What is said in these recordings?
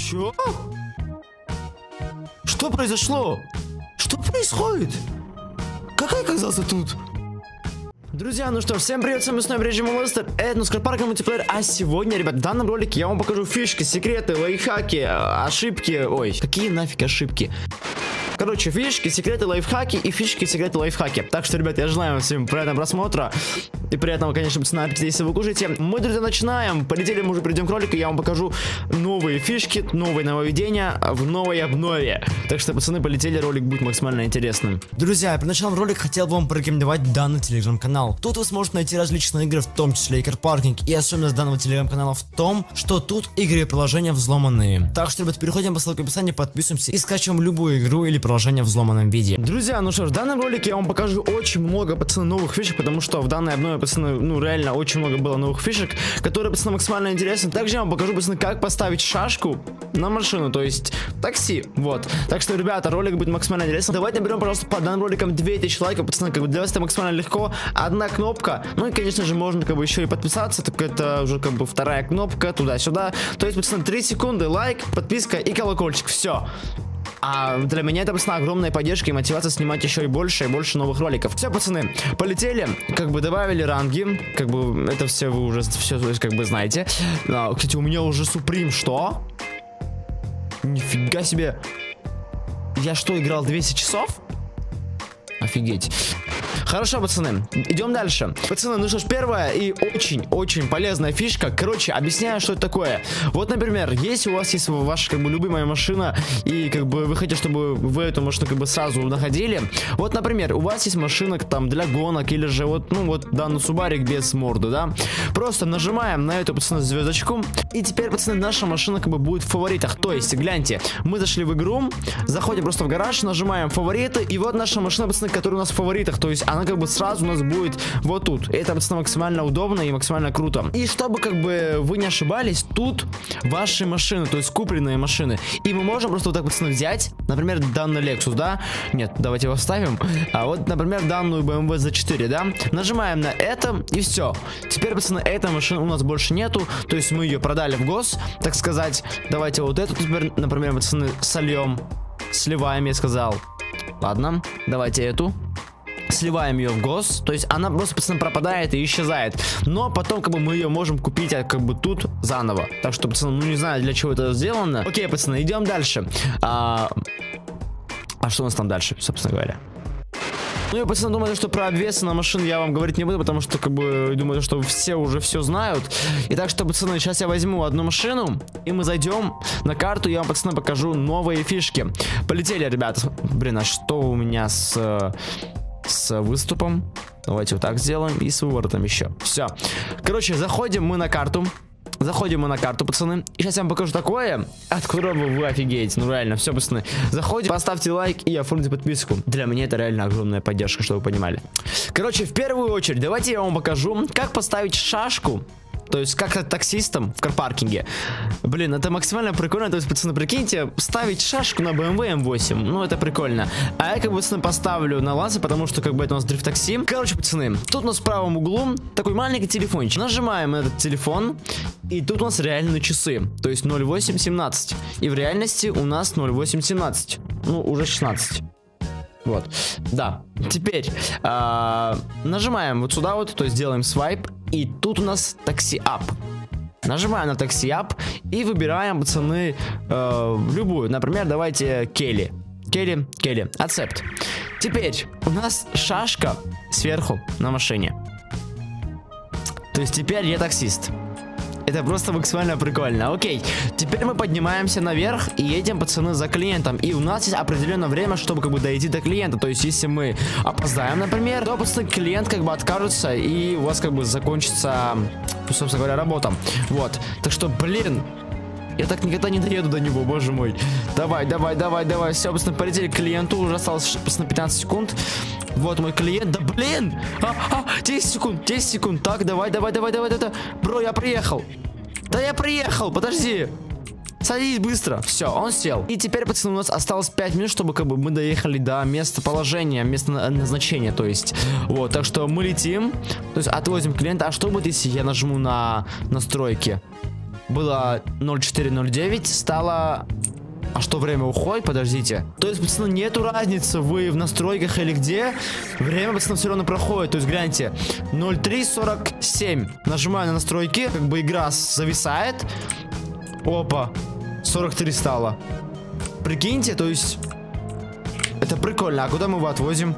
Чё? Что произошло? Что происходит? Как я оказался тут? Друзья, ну что ж, всем привет, с вами снова режим Лестер, это Car Parking Multiplayer, а сегодня, ребят, в данном ролике я вам покажу фишки, секреты, лайфхаки, ошибки, ой, какие нафиг ошибки? Короче, фишки, секреты, лайфхаки и фишки, секреты, лайфхаки. Так что, ребят, я желаю вам всем приятного просмотра и приятного, конечно, снайпить, если вы кушаете. Мы, друзья, начинаем. Полетели, мы уже придем к ролику, я вам покажу новые фишки, новые нововведения в новой обнове. Так что, пацаны, полетели, ролик будет максимально интересным. Друзья, при начале ролика хотел бы вам порекомендовать данный телеграм-канал. Тут вы сможете найти различные игры, в том числе и карпаркинг. И особенность данного телеграм-канала в том, что тут игры и приложения взломанные. Так что, ребят, переходим по ссылке в описании, подписываемся и скачиваем любую игру или приложение в взломанном виде. Друзья, ну что ж, в данном ролике я вам покажу очень много, пацаны, новых фишек, потому что в данной обнове, пацаны, ну реально очень много было новых фишек, которые, пацаны, максимально интересны. Также я вам покажу, пацаны, как поставить шашку на машину, то есть такси, вот. Так что, ребята, ролик будет максимально интересен. Давайте наберем, пожалуйста, по данным роликам 2000 лайков, пацаны, как бы для вас это максимально легко. Одна кнопка, ну и, конечно же, можно как бы еще и подписаться, так это уже как бы вторая кнопка, туда-сюда. То есть, пацаны, 3 секунды, лайк, подписка и колокольчик, все. А для меня это, пацаны, огромная поддержка и мотивация снимать еще и больше новых роликов. Все, пацаны, полетели, как бы добавили ранги, как бы это все вы уже все как бы знаете. А, кстати, у меня уже Supreme, что? Нифига себе. Я что, играл 200 часов? Офигеть. Хорошо, пацаны, идем дальше. Пацаны, ну что ж, первая и очень-очень полезная фишка. Короче, объясняю, что это такое. Вот, например, если у вас есть ваша, как бы, любимая машина, и, как бы, вы хотите, чтобы вы эту машину, как бы, сразу находили. Вот, например, у вас есть машина, там, для гонок, или же, вот, ну, вот, данный Субарик без морды, да. Просто нажимаем на эту, пацаны, звездочку. И теперь, пацаны, наша машина, как бы, будет в фаворитах. То есть, гляньте, мы зашли в игру, заходим просто в гараж, нажимаем фавориты, и вот наша машина, пацаны, которая у нас в фаворитах, то есть, она как бы сразу у нас будет вот тут. Это, пацаны, максимально удобно и максимально круто. И чтобы как бы вы не ошибались, тут ваши машины, то есть купленные машины. И мы можем просто вот так, пацаны, взять, например, данный Lexus, да? Нет, давайте его вставим. А вот, например, данную BMW Z4, да? Нажимаем на это, и все. Теперь, пацаны, эта машина у нас больше нету. То есть мы ее продали в гос, так сказать. Давайте вот эту теперь, например, пацаны, сольем. Сливаем, я сказал. Ладно, давайте эту. Сливаем ее в гос, то есть она просто, пацаны, пропадает и исчезает. Но потом, как бы, мы ее можем купить, как бы, тут заново. Так что, пацаны, ну не знаю, для чего это сделано. Окей, пацаны, идем дальше. А что у нас там дальше, собственно говоря? Ну и, пацаны, думаю, что про обвесы на машин я вам говорить не буду, потому что, как бы, думаю, что все уже все знают. И так что, пацаны, сейчас я возьму одну машину, и мы зайдем на карту, я вам, пацаны, покажу новые фишки. Полетели, ребята. Блин, а что у меня с выступом? Давайте вот так сделаем. И с выворотом еще. Все. Короче, заходим мы на карту. Заходим мы на карту, пацаны. И сейчас я вам покажу такое, от которого вы офигеете. Ну реально, все, пацаны. Заходим, поставьте лайк и оформите подписку. Для меня это реально огромная поддержка, чтобы вы понимали. Короче, в первую очередь, давайте я вам покажу, как поставить шашку. То есть, как стать таксистом в карпаркинге. Блин, это максимально прикольно. То есть, пацаны, прикиньте, ставить шашку на BMW M8. Ну, это прикольно. А я, как бы, пацаны, поставлю на лазы, потому что, как бы, это у нас дрифт-такси. Короче, пацаны, тут у нас в правом углу такой маленький телефончик. Нажимаем этот телефон, и тут у нас реальные часы. То есть, 08:17. И в реальности у нас 08:17. Ну, уже 16. Вот. Да. Теперь нажимаем вот сюда вот, то есть, делаем свайп. И тут у нас такси ап. Нажимаем на такси ап и выбираем, пацаны, любую. Например, давайте Келли. Келли. Accept. Теперь у нас шашка сверху на машине. То есть теперь я таксист. Это просто максимально прикольно. Окей, теперь мы поднимаемся наверх и едем, пацаны, за клиентом. И у нас есть определенное время, чтобы, как бы, дойти до клиента. То есть, если мы опоздаем, например, то, пацаны, клиент, как бы, откажется, и у вас, как бы, закончится, собственно говоря, работа. Вот, так что, блин, я так никогда не доеду до него, боже мой. Давай, все, пацаны, полетели к клиенту. Уже осталось, пацаны, 15 секунд. Вот мой клиент, да блин! 10 секунд, так, давай. Бро, я приехал. Да я приехал, подожди. Садись быстро, все, он сел. И теперь, пацаны, у нас осталось 5 минут, чтобы, как бы, мы доехали до местоположения, места назначения, то есть. Вот, так что мы летим, то есть отвозим клиента. А что будет, если я нажму на настройки? было 04:09, стало... А что, время уходит? Подождите. То есть, пацаны, нету разницы, вы в настройках или где. Время, пацаны, все равно проходит. То есть, гляньте, 03:47. Нажимаю на настройки, как бы игра зависает. Опа, 43 стало. Прикиньте, то есть... Это прикольно. А куда мы его отвозим?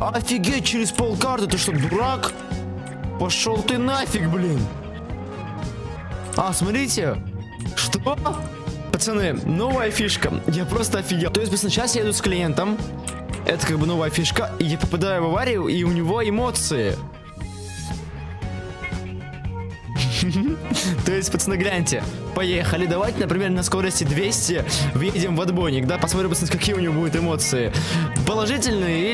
Офигеть, через полкарты. Ты что, дурак? Пошел ты нафиг, блин. А, смотрите. Что? Пацаны, новая фишка. Я просто офигел. То есть, пацаны, сейчас я еду с клиентом. Это как бы новая фишка. И я попадаю в аварию, и у него эмоции. То есть, пацаны, гляньте. Поехали, давайте, например, на скорости 200 въедем в отбойник, да? Посмотрим, пацаны, какие у него будут эмоции. Положительные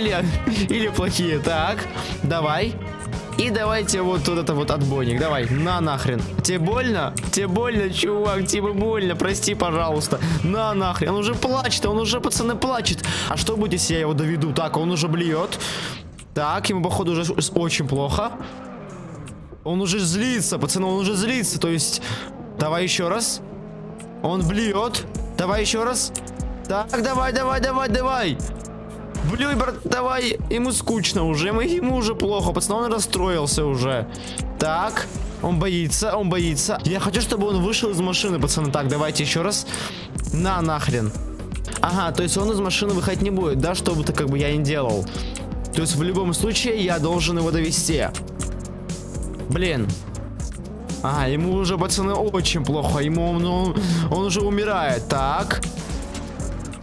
или плохие. Так, давай. И давайте вот этот вот отбойник. Давай, на нахрен. Тебе больно? Тебе больно, чувак? Тебе больно? Прости, пожалуйста. На нахрен. Он уже плачет, он уже, пацаны, плачет. А что будет, если я его доведу? Так, он уже блюет. Так, ему, походу, уже очень плохо. Он уже злится, пацаны, он уже злится. То есть, давай еще раз. Он блюет. Давай еще раз. Так, давай, давай, давай, давай. Блюй, брат, давай. Ему скучно уже, ему уже плохо, пацаны, он расстроился уже. Так, он боится, он боится. Я хочу, чтобы он вышел из машины, пацаны. Так, давайте еще раз. На нахрен. Ага, то есть он из машины выходить не будет, да, что бы то как бы я ни делал. То есть в любом случае я должен его довести. Блин. А, ему уже, пацаны, очень плохо. Ему он уже умирает. Так.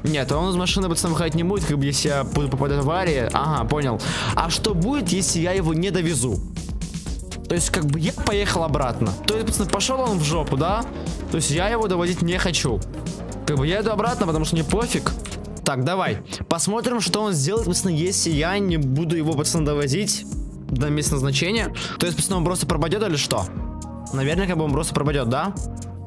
Нет, он из машины, пацаны, выходить не будет, как бы если я буду попадать в аварию. Ага, понял. А что будет, если я его не довезу? То есть, как бы я поехал обратно. То есть, пацаны, пошел он в жопу, да? То есть я его доводить не хочу. Как бы я иду обратно, потому что мне пофиг. Так, давай. Посмотрим, что он сделает, пацаны, если я не буду его, пацаны, довозить до места назначения. То есть, пацаны, он просто пропадет или что? Наверное, как бы он просто пропадет, да?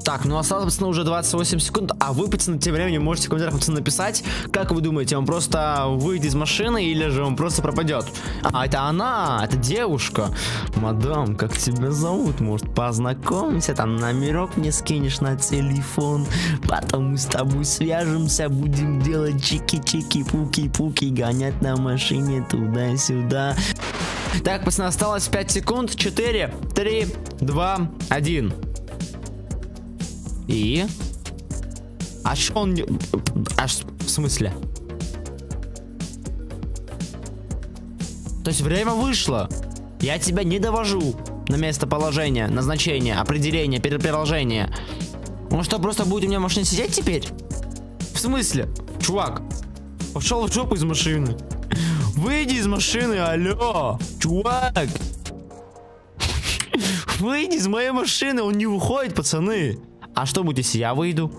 Так, ну осталось, пацаны, уже 28 секунд. А вы, пацаны, тем временем можете в комментариях, пацаны, написать, как вы думаете, он просто выйдет из машины или же он просто пропадет? А, это она, это девушка. Мадам, как тебя зовут? Может, познакомимся? Там номерок мне скинешь на телефон. Потом мы с тобой свяжемся, будем делать чики-чики, пуки-пуки, гонять на машине туда-сюда. Так, пацаны, осталось 5 секунд. 4, 3, 2, 1. И... А что он... А в смысле? То есть время вышло. Я тебя не довожу на местоположение, назначение, определение, переложение. Он что, просто будет у меня в машине сидеть теперь? В смысле? Чувак, пошел в жопу из машины. Выйди из машины, алло, чувак. Выйди из моей машины, он не выходит, пацаны. А что будет, если я выйду?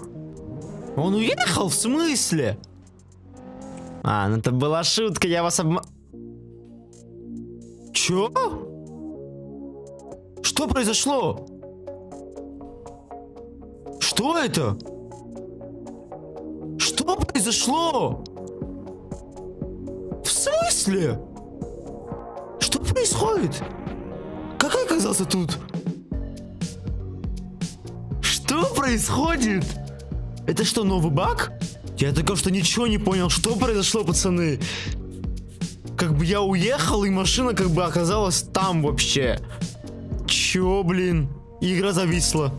Он уехал, в смысле? А, ну это была шутка, я вас обман... Чё? Что произошло? Что это? Что произошло? В смысле? Что происходит? Как я оказался тут? Что происходит? Это что, новый баг? Я только что ничего не понял, что произошло, пацаны. Как бы я уехал, и машина как бы оказалась там вообще. Чё, блин? Игра зависла.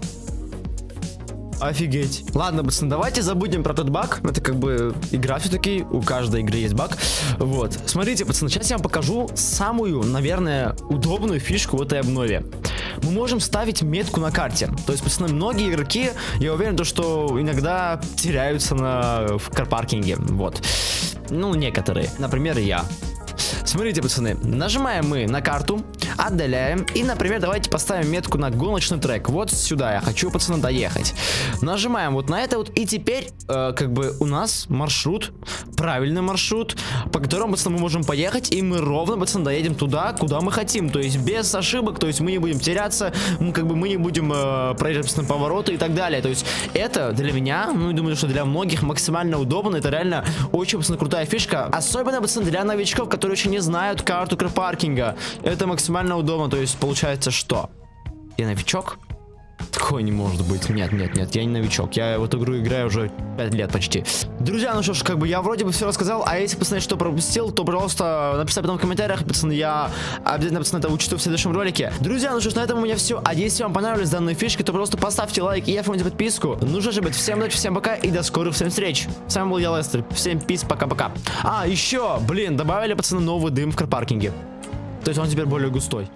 Офигеть. Ладно, пацаны, давайте забудем про тот баг. Это как бы игра все-таки, у каждой игры есть баг. Вот. Смотрите, пацаны, сейчас я вам покажу самую, наверное, удобную фишку в этой обнове. Мы можем ставить метку на карте. То есть, пацаны, многие игроки, я уверен, то, что иногда теряются в карпаркинге. Вот. Ну, некоторые. Например, я. Смотрите, пацаны, нажимаем мы на карту, отдаляем. И, например, давайте поставим метку на гоночный трек. Вот сюда я хочу, пацаны, доехать. Нажимаем вот на это вот. И теперь, как бы, у нас маршрут. Правильный маршрут, по которому, пацаны, мы можем поехать. И мы ровно, пацаны, доедем туда, куда мы хотим. То есть без ошибок, то есть мы не будем теряться. Мы, как бы, мы не будем проезжать, пацаны, повороты и так далее. То есть это для меня, ну, и думаю, что для многих максимально удобно. Это реально очень, пацаны, крутая фишка. Особенно, пацаны, для новичков, которые очень не знают карту карпаркинга. Это максимально удобно. То есть получается, что я новичок, Такое не может быть. Нет, нет, нет, я не новичок. Я в эту игру играю уже 5 лет почти. Друзья, ну что ж, как бы я вроде бы все рассказал. А если, пацаны, что пропустил, то, пожалуйста, написать потом в комментариях, пацаны. Я обязательно, пацаны, это учту в следующем ролике. Друзья, ну что ж, на этом у меня все. А если вам понравились данные фишки, то просто поставьте лайк и оформите подписку. Ну же, ребят, всем удачи, всем пока и до скорых всем встреч. С вами был я, Лестер. Всем пис, пока-пока. А, еще, блин, добавили, пацаны, новый дым в карпаркинге. То есть он теперь более густой.